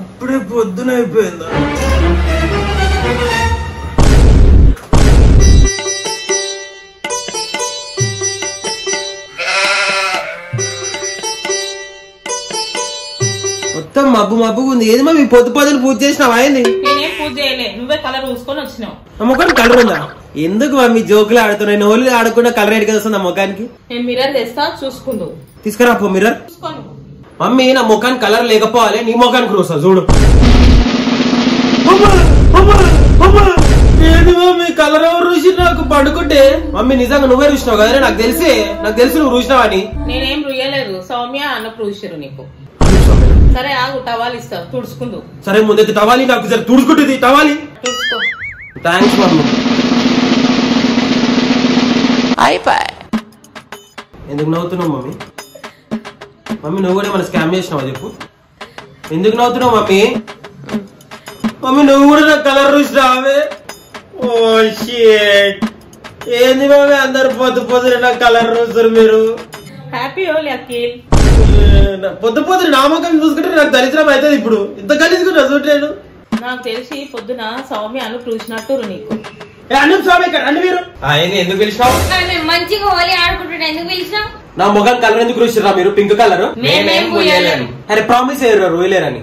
అప్పుడే పొద్దున అయిపోయిందా? మొత్తం మబ్బు మబ్బుగా ఉంది. ఏది మమ్మీ పొద్దు పొద్దులు పూజ చేసినావా ఏంది? నేనేం పూజ చేయలే, నువ్వే కలర్ పూసుకొని వచ్చినావు. నా ముఖం కలర్ ఉందా? ఎందుకు మమ్మీ జోకులు ఆడుతున్నా? నేను ఓన్లీ ఆడకుండా కలర్ ఎడికి వస్తుంది నా ముఖానికి. నేను మిర్రర్ తెస్తా, చూసుకుందాం. తీసుకురా పో మిర్రర్. మమ్మీ నా ముఖానికి కలర్ లేకపోవాలి, నీ ముఖానికి రోసా చూడు. కలర్ ఎవరు రుచి? నాకు పడుకుంటే మమ్మీ నిజంగా నువ్వే రుచినావు కదా? నాకు తెలిసి నువ్వు రుచినావు అని. నేనేం రుయ్యలేదు, సౌమ్య అన్న రుచారు నీకు. సరే ఆగు, టవాలి ఇస్తా తుడుచుకుందు. సరే ముందైతే టవాలి నాకు తుడుచుకుంటుంది. టవాలి థ్యాంక్స్ మమ్మీ. అయిపోయి ఎందుకు నవ్వుతున్నావు మమ్మీ? మమ్మీ నువ్వు కూడా మన స్కామ్ చేసినావా చెప్పు? ఎందుకు నవ్వుతున్నావు మమ్మీ? మమ్మీ నువ్వు కూడా నాకు కలర్ రుచినావే. ఓ షిట్, ఏంది మమ్మీ అందరు పొద్దు పొద్దున నాకు కలర్ రుచురు మీరు? హ్యాపీ హోలీ అఖిల్. పొద్దు పొద్దున నామకం చూసుకుంటే నాకు దరిద్రం అవుతుంది. ఇప్పుడు ఇంత కలిసుకుంటా చూడలేను. నాకు తెలిసి పొద్దున సౌమ్య అను చూసినట్టు నీకు. ఎందుకు పిలిచినావు? మంచిగా హోలీ ఆడుకుంటున్నా, ఎందుకు పిలిచినావు? నా ముఖం కలర్ ఎందుకు రుచిరా మీరు? Pink colour. అరే ప్రామిస్ అయ్యారు రుయలేరని.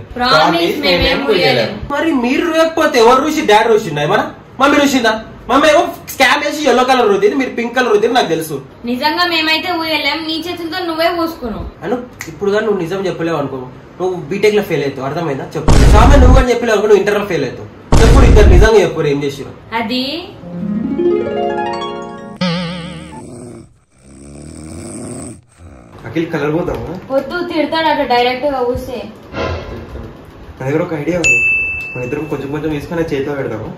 మరి మీరు రుయకపోతే ఎవరు రుచి? డాడ్ రుచిందా? ఏమన్నా మమ్మీ రుచిందా? మమ్మీ ఏమో స్కామ్ చేసి ఎల్లో కలర్ రుద్ది, మీరు పింక్ కలర్ రుద్ది. నాకు తెలుసు నిజంగా మేమైతే ఊయలేం, నీ చేతులతో నువ్వే పోసుకున్నావు. అను ఇప్పుడు గా నువ్వు నిజం చెప్పలేవు అనుకో, నువ్వు బీటెక్ లో ఫెయిల్ అవుతావు. అర్థమైందా? చెప్పు. సామె నువ్వు కానీ చెప్పలేవు అనుకో, నువ్వు ఇంటర్ లో ఫెయిల్ అవుతావు. చెప్పుడు ఇద్దరు నిజంగా చెప్పు ఏం చేసావు అది. అఖిల్ కలర్ పోతావా? వద్దు తిడతాడట డైరెక్ట్ గా ఊసే. నా దగ్గర ఒక ఐడియా ఉంది, మన ఇద్దరు కొంచెం కొంచెం తీసుకుని చేతిలో పెడతాము.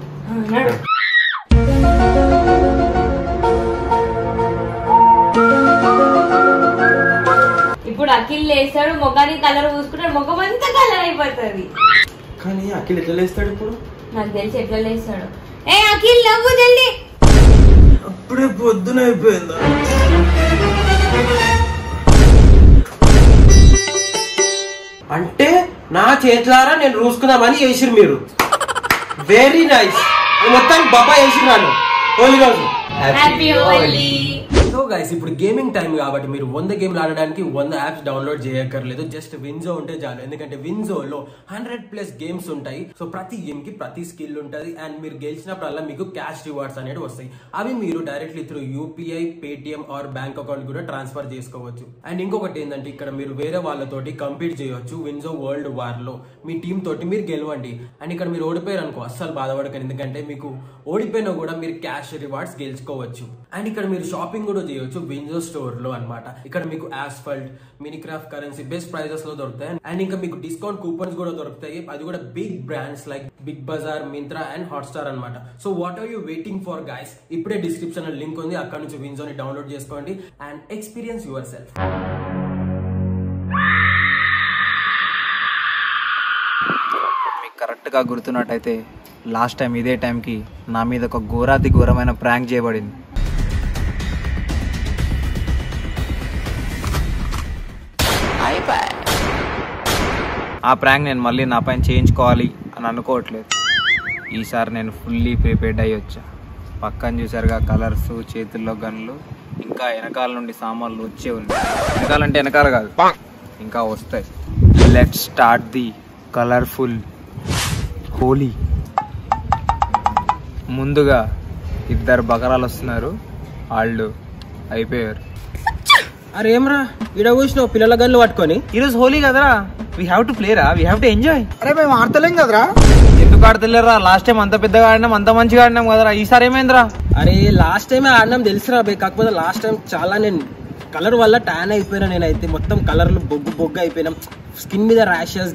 ఇప్పుడు అఖిల్ లేస్తాడు, ముఖానికి కలర్ పూసుకుంటాడు, ముఖం అంతా కలర్ అయిపోతుంది. కానీ అఖిల్ ఎట్లా లేస్తాడు ఇప్పుడు? నాకు తెలిసి ఎట్లా లేస్తాడు. ఏ అఖిల్ నవ్వు జల్లి. అప్పుడే పొద్దున అయిపోయిందా? అంటే నా చేతులారా నేను రూసుకుందామని చేసిరు మీరు. Very nice. మొత్తానికి బాబా చేసినాను హోలీ రోజు. హ్యాపీ హోలీ. సో గైస్ ఇప్పుడు గేమింగ్ టైం కాబట్టి మీరు 100 గేమ్లు ఆడడానికి 100 యాప్స్ డౌన్లోడ్ చేయక్కర్లేదు. జస్ట్ విన్జో ఉంటే చాలు. ఎందుకంటే విన్జోలో 100+ గేమ్స్ ఉంటాయి. సో ప్రతి గేమ్ కి ప్రతి స్కిల్ ఉంటుంది. అండ్ మీరు గెలిచినప్పుడల్లా మీకు క్యాష్ రివార్డ్స్ అనేవి వస్తాయి. అవి మీరు directly through UPI, Paytm or bank account కూడా ట్రాన్స్ఫర్ చేసుకోవచ్చు. అండ్ ఇంకొకటి ఏంటంటే ఇక్కడ మీరు వేరే వాళ్ళతోటి కంపీట్ చేయవచ్చు. విన్జో వరల్డ్ వార్ లో మీ టీమ్ తోటి మీరు గెలవండి. అండ్ ఇక్కడ మీరు ఓడిపోయారు అనుకో, అస్సలు బాధపడకండి. ఎందుకంటే మీకు ఓడిపోయినా కూడా మీరు క్యాష్ రివార్డ్స్ గెలుచుకోవచ్చు. అండ్ ఇక్కడ మీరు షాపింగ్ కూడా చేయొచ్చు విన్జో స్టోర్ లో అన్నమాట. ఇక్కడ మీకు Asphalt, Minecraft currency best prizes లో దొరుకుతాయి. అండ్ ఇంకా మీకు డిస్కౌంట్ కూపన్స్ కూడా దొరుకుతాయి. అది కూడా big brands like big Bazar, Myntra and Hotstar అన్నమాట. So what are you waiting for guys? ఇప్పుడే డిస్క్రిప్షన్ లింక్ ఉంది, అక్కడ నుంచి విన్జోని డౌన్లోడ్ చేసుకోండి and experience yourself. Correct గా గుర్తున్నట్టయితే లాస్ట్ టైం ఇదే టైం కి నా మీద ఒక ఘోరాతి ఘోరమైన ప్రాంక్ చేయబడింది. ఆ ప్రాంక్ నేను మళ్ళీ నా పైన చేయించుకోవాలి అని అనుకోవట్లేదు. ఈసారి నేను ఫుల్లీ ప్రిపేర్డ్ అయ్యి వచ్చా. పక్కన చూసారుగా కలర్స్, చేతుల్లో గన్లు, ఇంకా వెనకాల నుండి సామాన్లు వచ్చే ఉన్నాయి. వెనకాలంటే వెనకాల కాదు, ఇంకా వస్తాయి. Let's start the colourful Holi. ముందుగా ఇద్దరు బకరాలు వస్తున్నారు, వాళ్ళు అయిపోయారు. అరే ఏమరా ఇడ కూర్చున్నావు పిల్లల గన్లు పట్టుకొని? ఈరోజు హోలీ కదరా, వీ హ్యావ్ టు ప్లే రా, వీ హ్యావ్ టు ఎంజాయ్. అరే మేము ఆడతలేం కదరా. ఎందుకు ఆడతలేరా? లాస్ట్ టైం అంత పెద్దగా ఆడినాం, అంత మంచిగా ఆడినాం కదరా. ఈసారి ఏమైందిరా? అరే లాస్ట్ టైమే ఆడినాం తెలుసురా బే, కాకపోతే లాస్ట్ టైం చాలా నేను కలర్ వల్ల ట్యాన్ అయిపోయినా. నేనైతే మొత్తం కలర్లు బొగ్గు బొగ్గు అయిపోయినాం. స్కిన్ మీద ర్యాషెస్,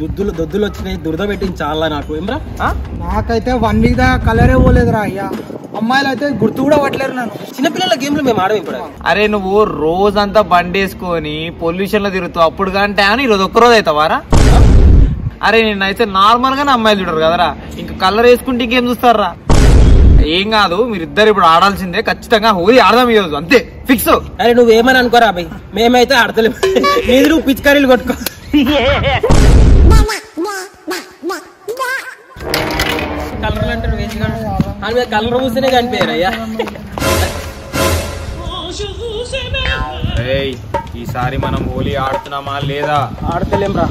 దొద్దులు వచ్చినాయి. దురద పెట్టింది చాలా నాకు. ఏమరా నాకైతే 1 వీక్ దాకా కలరే పోలేదురా అయ్యా. అమ్మాయిలు అయితే గుర్తు కూడా పట్టలేరు నన్ను. చిన్నపిల్లల గేమ్లు మేము ఆడమే ఇప్పుడు. అరే నువ్వు రోజంతా బండి వేసుకొని పొల్యూషన్ లో తిరుగుతావు, అప్పుడు కంటే అని ఈరోజు ఒక్కరోజు అవుతావారా? అరే నేనైతే నార్మల్ గానే అమ్మాయిలు చూడరు కదరా, ఇంకా కలర్ వేసుకుంటే ఇంకేం చూస్తారా? ఏం కాదు, మీరిద్దరు ఇప్పుడు ఆడాల్సిందే. ఖచ్చితంగా హోలీ ఆడదాం ఈ రోజు, అంతే ఫిక్స్. అరే నువ్వేమని అనుకోరా అబ్బాయి, మేమైతే ఆడతలేము. మీరు పిచ్చికారీలు కొట్టుకో. దాని మీద కలర్ పూసనే కనిపియరయ్యా. రేయ్ ఈసారి మనం హోలీ ఆడుతున్నామా లేదా? ఆడతలేం రా.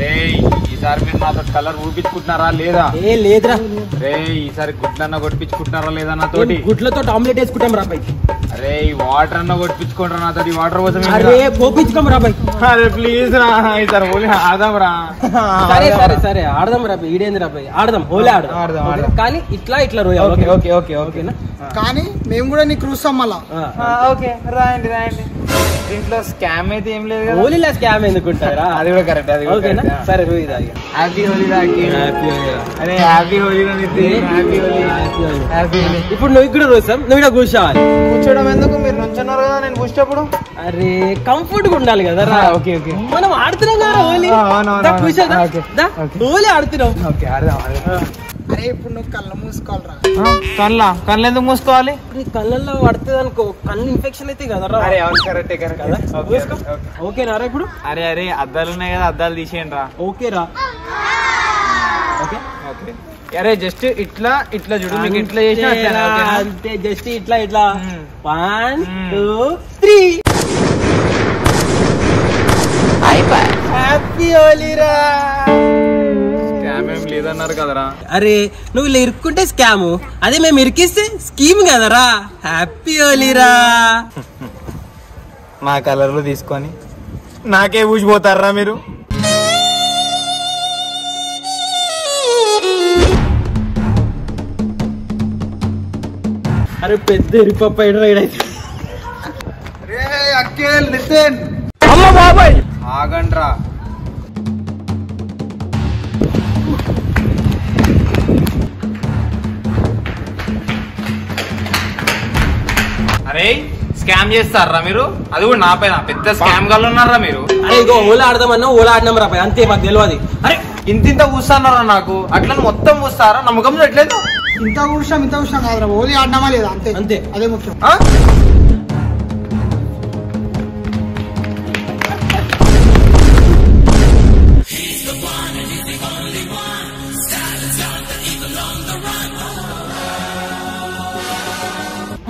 రేయ్ ఈసారి మీరు నాతో కలర్ ఊపించుకుంటున్నారా లేదా? ఏ లేదురా. రేయ్ ఈసారి గుడ్లన్న కొట్టించుకుంటున్నారా లేదా నాతోటి? గుడ్లతో ఆమ్లెట్ వేసుకుంటాం రా బైక్. అరే వాటర్ అన్న కొట్టించుకోండి నాతో, వాటర్ కోసం. అరే పోపించుకోం రా బైక్. అరే ప్లీజ్ రా ఈసారి హోలీ ఆడదాం రా. సరే సరే సరే ఆడదాం రా బై. ఈడేంది రా బై, ఆడదాం హోలీ ఆడదాం కానీ ఇట్లా ఇట్లా రోయ్. ఓకే ఓకే ఓకే ఓకేనా. కానీ మేము కూడా నీకు చూస్తాం మళ్ళా. ఓకే రాయండి రాయండి. దీంట్లో స్కామ్ అయితే ఏం లేదు కదా. హోలీలో స్కామ్ ఎందుకుంటారా? అది కూడా కరెక్ట్. అది ఓకేనా సరే రోయ్. హ్యాపీ హోలీ రా. అరే హ్యాపీ హోలీ రా. Happy Holi happy Holi. ఇప్పుడు నువ్వు ఇక్కడ రోస్తాం, నువ్వు ఇక్కడ కూర్చోవాలి. కూర్చోవడం ఎందుకు, మీరు నుంచున్నారు కదా నేను కూర్చేటప్పుడు. అరే కంఫర్ట్ గా ఉండాలి కదా రా. ఓకే ఓకే మనం ఆడుతున్నాం కదా హోలీ. కూర్చోదా హోలీ ఆడుతున్నాం. ఓకే ఆడదాం. అరే ఇప్పుడు నువ్వు కళ్ళు మూసుకోవాలరా. కళ్ళ కళ్ళు ఎందుకు మూసుకోవాలి? కళ్ళల్లో పడుతుంది అనుకో, కళ్ళు ఇన్ఫెక్షన్ అయితే కదరా. అరే అవును కరెక్టే కదా. ఓకేనా రా ఇప్పుడు. అరే అరే అద్దాలు ఉన్నాయి కదా, అద్దాలు తీసేయండి రా. ఓకే రా. Okay okay. అరే జస్ట్ ఇట్లా ఇట్లా చూడు, మీకు ఇట్లా చేసినా అంతే. జస్ట్ ఇట్లా ఇట్లా 1 2 3 అయిపోయి. హ్యాపీ హోలీ రా. లేదన్నారు కదరా. అరే నువ్వు ఇలా ఇరుక్కుంటే స్కామ్, అదే మేము ఇరికిస్తే స్కీమ్ కదరా. హ్యాపీ హోలీరా. మా కలర్లు తీసుకొని నాకే ఊసిపోతారా మీరు. అరే పెద్ద ఇరుపప్ప ఇడైతే. అమ్మ బాబాయ్ ఆగండ్రా. అరే స్కామ్ చేస్తారా మీరు, అది కూడా నా పైన. పెద్ద స్కామ్ గాళ్ళు ఉన్నారా మీరు. అరే ఇగో ఓలా ఆడదామన్నా ఓలా ఆడినాం రా అంతే. మాకు తెలియదు. అరే ఇంత కూర్చున్నారా నాకు అట్లా మొత్తం కూస్తారా? నమ్మకం ఎట్లేదు. ఇంత కూర్చాం కాదురా, ఓలీ ఆడినామా లేదా అంతే అంతే, అదే ముఖ్యం.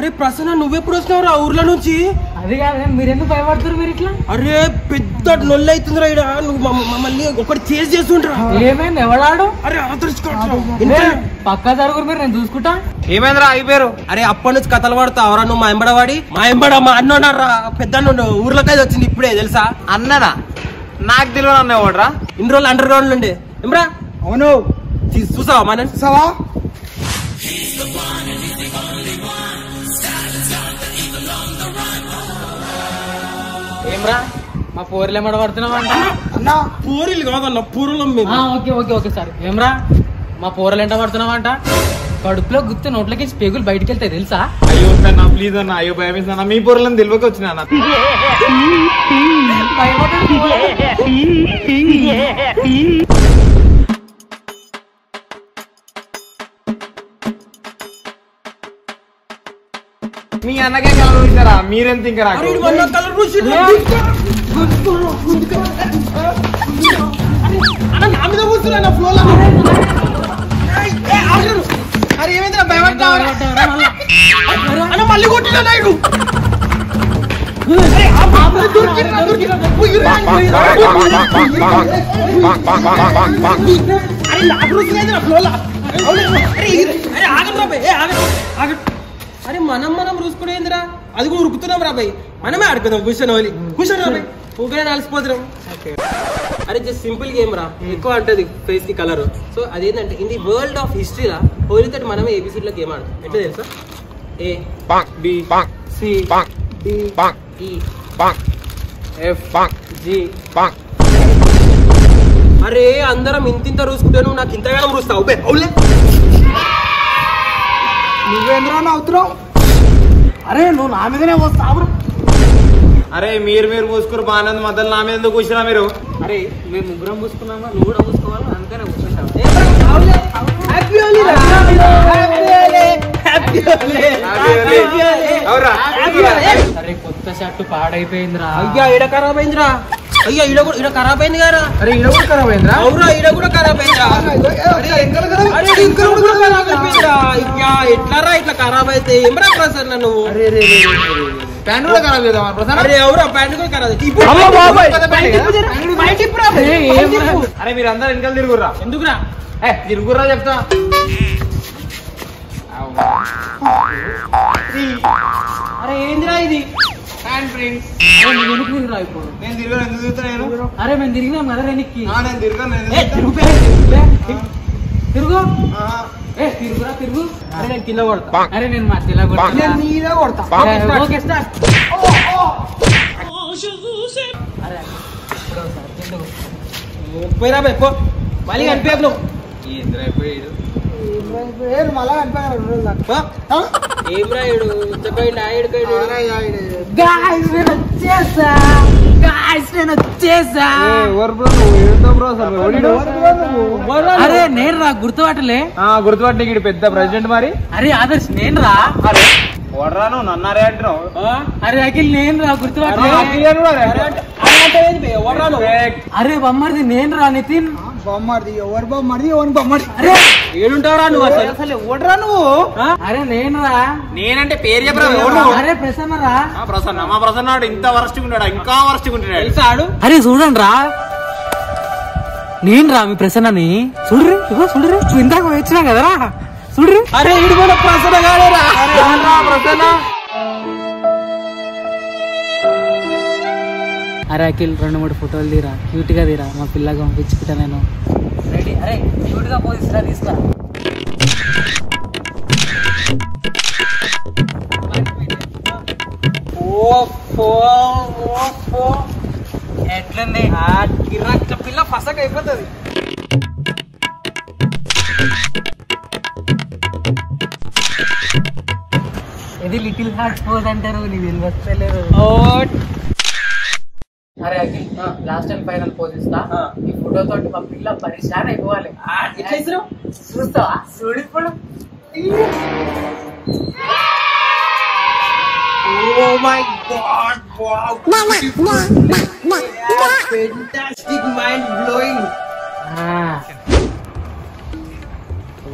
అరే ప్రసన్న నువ్వెప్పుడు వస్తున్నావు రా ఊర్లో నుంచి? అది కాదు మీరెందుకు భయపడుతున్నారు మీరు ఇట్లా? అరే పెద్ద నొల్లు అవుతుందిరా ఇడ. నువ్వు మమ్మల్ని ఒకటి చేసి చేస్తుంటరా. ఏమైంది? ఎవడాడు? అరే పక్కా జరుగురు మీరు, నేను చూసుకుంటా. ఏమైందిరా అయిపోయారు? అరే అప్పటి నుంచి కథలు పడతావు రా నువ్వు. మా ఎంబడ మా అన్నరా పెద్ద ఊర్లోకైతే వచ్చింది ఇప్పుడే తెలుసా. అన్నరా నాకు తెలియదు. అన్న ఎవడరా? ఇన్ని రోజులు అండర్ గ్రౌండ్ ఉండే ఏమరా. అవును చూసావా మన చూసావా. ఏమ్రా మా పూరలు ఏమడ పడుతున్నామంట? అన్నా పూరీలు కాదన్నా పూరలం మీద. Okay okay okay sir. ఏమ్రా మా పూరలు ఎంట పడుతున్నామంట? కడుపులో గుర్తు నోట్లకి పేగులు బయటకు వెళ్తాయి తెలుసా. అయ్యో అన్నా ప్లీజ్ అన్న. అయ్యో భయం వేసిన మీ పూరలను తెలివకి వచ్చిన అన్న. మీ అన్నకే కలర్ పూసారా మీరెంత ఇంకా రాక. అరే మనం రూసుకునేందిరా, అది కూడా ఉరుకుతున్నాం రాబాయ్. మనమే ఆడుకుందాం కూర్చొని హోలీ. కూర్చొని రాబాయ్ ఊకనే అలసిపోతున్నాం. అరే జస్ట్ సింపుల్ గేమ్ రా. ఎక్కువ అంటది ఫేస్ కి కలర్. సో అదేంటంటే in the world of history రా హోలీ తోటి మనమే ఏబిసిడ్ లో గేమ్ ఆడుతాం. ఎట్లా తెలుసా? ఏ పాంక్ బి పాంక్ సి పాంక్ డి పాంక్ ఈ పాంక్ ఎఫ్ పాంక్ జి పాంక్. అరే అందరం ఇంతింత రూసుకుంటే నువ్వు నాకు ఇంతగానం రూస్తావు. అవులే నువ్వేంద్రా అవుతున్నావు. అరే నువ్వు నా మీదనే పోస్తావు. అరే మీరు పూసుకురు బాగానే మధ్యలో నా మీద ఎందుకు కూర్చున్నా మీరు? అరే మేము ముగ్గురం పూసుకున్నామా, నువ్వు కూడా పూసుకోవాలి అందుకనే కూర్చుంటావు. అరే కొత్త షర్టు పాడైపోయిందిరా. అయ్యా ఈడ ఖరాబ్ అయిందిరా. అయ్యా ఈడ ఖరాబ్ అయింది కదా. అరే ఈడ కూడా ఖరాబ్ అయిందిరా. అవురా ఈడ కూడా ఖరాబ్ అయిందిరా. ఇట్లారా ఇట్లా ఖరాబ్ అయితే ఏమరా ప్రసన్న నువ్వు అరే రే రే ప్యాంట్ కూడా ఖరాబ్ లేదా ప్రసన్న అరే ఎవరా ప్యాంట్ కూడా ఖరాబ్ అయితే ఇప్పుడు అమ్మ బాబాయ్ బైట్ ఇప్పుడు అరే అరే మీరందరూ ఎన్నికలు తిరుగురా ఎందుకురా ఏ తిరుగురా చెప్తా అరే ఏందిరా ఇది ప్యాంట్ ప్రింట్స్ అరే నేను ఎన్నికలురా ఇప్పుడు నేను తిరుగురా ఎందుకు తిరుగుతాను అరే నేను తిరిగినా మరి రెనికి ఆ నేను తిరుగునా ఏ తిరుపే తిరుగు ఆ ए तिरुगुरा तिरुगु अरे నేను కింద కొడతా अरे నేను మా కింద కొడతా నేను నీడ కొడతా ఓకే స్టార్ట్ ఓ ఓ షూసే अरे కొడతా కింద కొడతా పోయిరా బై పో మళ్ళీ అనిపేయకు ఏంద్రా పోయిడు ఏం మళ్ళీ అనిపేయరు రెండు దాకా ఏమ్రా ఏడు ఉత్తకైండి ఆయిడికైండి అరే ఆయిడి गाइस నేను వచ్చేసా अरे नेन रा गुर्तुपट्टले गुर्तुपट्टले गिड पेद्द प्रेसिडेंट मारी अरे आदर्श नेन रा अरे ओडरानु नन्नारे अंटुन्नावु अरे अखिल नेन रा गुर्तुपट्टले अखिल अनु रा अरे अंटे एंदि बे ओडरानु अरे बम्मार्दी नेन रा नितिन बम्मार्दी एवर बम्मार्दी ओन बम्मार्दी अरे ఏడుంటావురా నువ్వు అసలు ఓడరా నువ్వు అరే నేనురా నేనంటే పేరు చెప్పరా ఓడు అరే ప్రసన్నరా ఆ ప్రసన్న మా ప్రసన్నాడు ఇంత వరస్ట్గా ఉన్నాడు ఇంకా వరస్ట్గా ఉంటాడు తెలుసాడు అరే చూడండిరా నేనురా మీ ప్రసన్నని చూడురే ఇగో చూడురే ఇందాక వచ్చాం కదరా చూడురే అరే ఇడిపోయిన ప్రసన్న గాడేరా అరేరా ప్రసన్న అరే అఖిల్ రెండు మూడు ఫోటోలు తీరా క్యూట్ గా తీరా మా పిల్లగా పంపించుకుంటా నేను రెడీ అరే క్యూట్ గా పోజ్ ఇస్తా తీస్తా ఓ ఎట్లుంది ఆ కిరాక్ పిల్ల పసక అయిపోతుంది ఇది లిటిల్ హార్ట్ పోజ్ అంటారు నీకు తెలియవస్తలేదు ఓ अरे Akhil last and final pose इस्ता ई फोटो तोटी మా పిల్ల పరిశాన్ అయిపోవాలి ఇట్లా ఇస్రో చూస్తావా చూడిపోడు oh my god wow fantastic mind blowing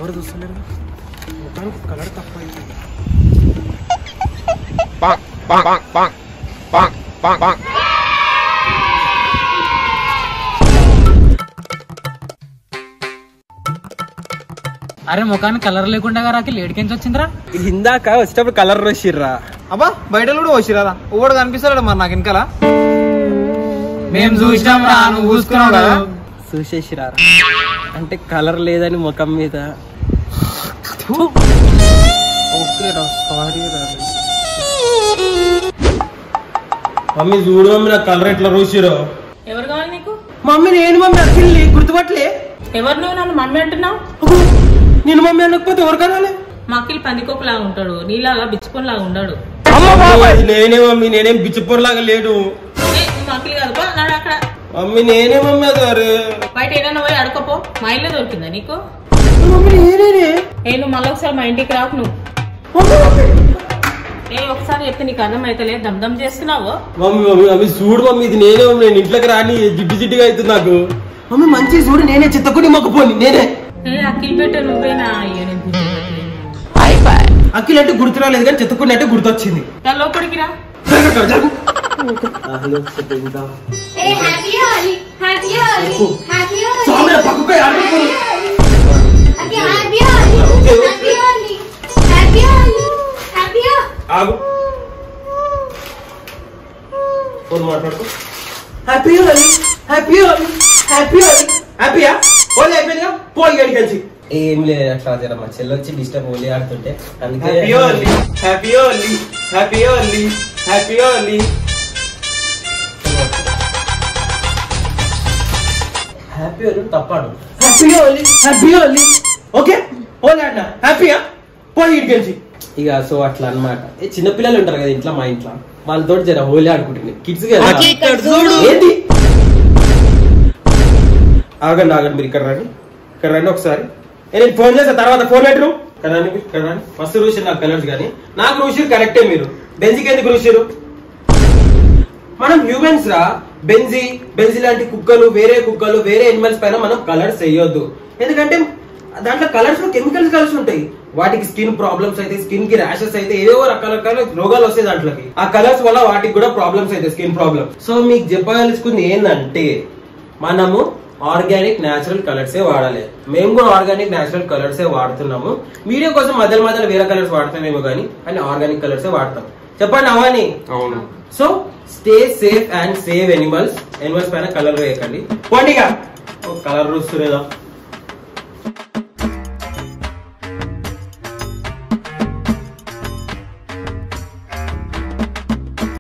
और दूसरे लोग कलर तप्पा पांग पांग पांग पांग पांग पांग अरे मुखा कलर लेकिन एडकिरा इंदा वो कलर वर्रा अब बैठक वोसीरा मैं इनका चूसरा अंत कलर लेदान मुखम मम्मी चूड़ मम्मी कलर एट रोसीरो मम्मी नैन मम्मी अखिल गुर्तपटले मम्मी अंटना నేను మమ్మీ అనుకోకపోతే ఎవరు కావాలి మాకిల్ పందికొకలాగా ఉంటాడు నీలాగా బిచ్చపొలాగా ఉండడు అమ్మ బాబాయ్ నేనే మమ్మీ నేనే బిచ్చపొలాగా లేడు ఏ మాకిల్ గారుపా నాడ అక్కడ మమ్మీ నేనే మమ్మీ అదరు బయట ఏదైనా పోయి అడకపో మా ఇల్లే దొరికిందా నీకు మమ్మీ ఏరేరే ఏను మళ్ళొకసారి మా ఇంటికి రాకు నువ్వు ఏ ఒకసారి చెప్తే నీకు అర్థమైతలే దమ్దం చేస్తున్నావో మమ్మీ మమ్మీ అవి చూడు మమ్మీ ఇది నేనే మమ్మీ నేను ఇంట్లోకి రాని జిడ్డు జిడ్డుగా అవుతుంది నాకు మమ్మీ మంచి చూడు నేనే చిత్తకుని మొక్కపోని నేనే अखिल गुर्त रेक चितकड़े गुर्तोचिंदी ఏం లేదు అట్లా జర మా చెల్లొచ్చి డిస్టర్బ్ ఓలి ఆడుతుంటే అందుకే హ్యాపీ ఓలి హ్యాపీ ఓలి హ్యాపీ ఓలి హ్యాపీ ఓలి హ్యాపీ ఓలి తప్పాడు హ్యాపీ ఓలి ఓకే ఓలి ఆడ హ్యాపీయా పోయి ఇడికించి ఇక సో అట్లా అన్నమాట ఏ చిన్న పిల్లలు ఉంటారు కదా ఇంట్లో మా ఇంట్లో వాళ్ళతో జర హోలీ ఆడుకుంటుంది కిడ్స్ కదా ఏంటి ఆగండి ఆగండి మీరు ఇక్కడ రండి ఒకసారి నేను ఫోన్ చేసా తర్వాత ఫోన్ పెట్టు కదా ఫస్ట్ రూషిర్ నాకు కలర్స్ కానీ నాకు రూషిర్ కరెక్టే మీరు బెంజీకి ఎందుకు రూషిరు మనం హ్యూమన్స్ రా బెంజీ బెంజీ లాంటి కుక్కలు వేరే ఎనిమల్స్ పైన మనం కలర్స్ వేయొద్దు ఎందుకంటే దాంట్లో కలర్స్ లో కెమికల్స్ ఉంటాయి వాటికి స్కిన్ ప్రాబ్లమ్స్ అయితే స్కిన్ కి ర్యాషెస్ అయితే ఏవేవో రకరకాల రోగాలు వస్తాయి దాంట్లోకి ఆ కలర్స్ వల్ల వాటికి కూడా ప్రాబ్లమ్స్ అయితే స్కిన్ ప్రాబ్లం. సో మీకు చెప్పాల్సింది ఏంటంటే మనము ఆర్గానిక్ న్యాచురల్ కలర్సే వాడాలి. మేము కూడా ఆర్గానిక్ న్యాచురల్ కలర్సే వాడుతున్నాము. వీడియో కోసం మధ్య మధ్యలో వేరే కలర్స్ వాడతామేమో కానీ కానీ ఆర్గానిక్ కలర్సే వాడతాం. చెప్పండి అవని. అవును. So stay safe and save animals. Animals పైన కలర్ వేయకండి. పండిగా కలర్ రుస్తులేదా